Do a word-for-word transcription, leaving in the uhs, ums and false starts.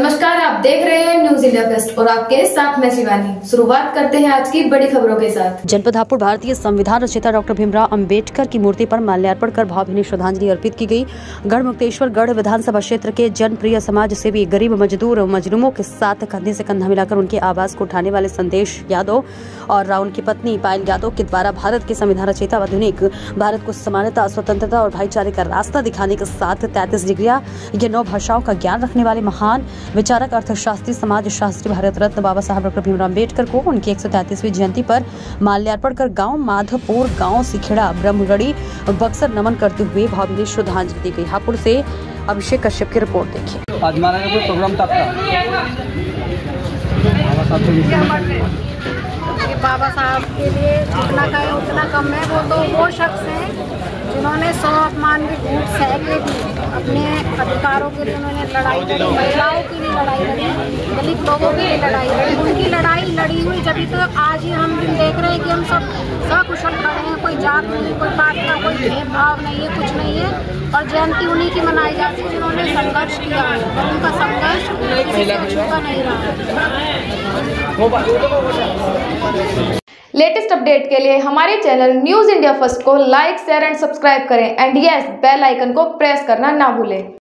नमस्कार, आप देख रहे हैं न्यूज़ इंडिया फर्स्ट और आपके साथ मैं शिवानी। शुरुआत करते हैं आज की बड़ी खबरों के साथ। जनपद हापुर भारतीय संविधान रचयिता डॉक्टर भीमराव आंबेडकर की मूर्ति पर माल्यार्पण कर भावभीनी श्रद्धांजलि अर्पित की गई। गढ़ मुक्तेश्वर गढ़ विधानसभा क्षेत्र के जनप्रिय समाज सेवी गरीब मजदूर मजलूमों के साथ कंधे से कंधा मिलाकर उनकी आवाज को उठाने वाले संदेश यादव और राव उनकी पत्नी पायल यादव के द्वारा भारत के संविधान रचयिता आधुनिक भारत को समानता, स्वतंत्रता और भाईचारे का रास्ता दिखाने के साथ तैंतीस डिग्रिया ये नौ भाषाओं का ज्ञान रखने वाले महान विचारक, अर्थशास्त्री, समाजशास्त्री, भारत रत्न बाबा साहब डॉक्टर भीमराव आंबेडकर को उनकी एक सौ तैंतीसवीं जयंती पर माल्यार्पण कर गांव माधोपुर, गांव सिखेड़ा, ब्रह्मगढ़ी, बक्सर नमन करते हुए भावभीनी श्रद्धांजलि दी गई। हापुड़ से अभिषेक कश्यप की रिपोर्ट देखिए। आज माना कोई प्रोग्राम था बाबा साहब के लिए, जितना का उतना कम है। वो तो वो शख्स हैं जिन्होंने सौ अपमान की घूट सह के भी अपने अधिकारों के लिए उन्होंने लड़ाई लड़ी, महिलाओं के लिए लड़ाई लड़ी, दलित लोगों के लिए लड़ाई लड़ी। उनकी लड़ाई लड़ी हुई जब तो आज ही हम देख रहे हैं कि हम सब सकुशल खड़े हैं। कोई जात नहीं, कोई बात का कोई भेदभाव नहीं है, कुछ नहीं है। और जयंती उन्हीं की मनाई जाती है जिन्होंने संघर्ष किया है। उनका संघर्ष छूटा नहीं रहा। लेटेस्ट अपडेट के लिए हमारे चैनल न्यूज़ इंडिया फर्स्ट को लाइक, शेयर एंड सब्सक्राइब करें एंड यस बेल आइकन को प्रेस करना ना भूलें।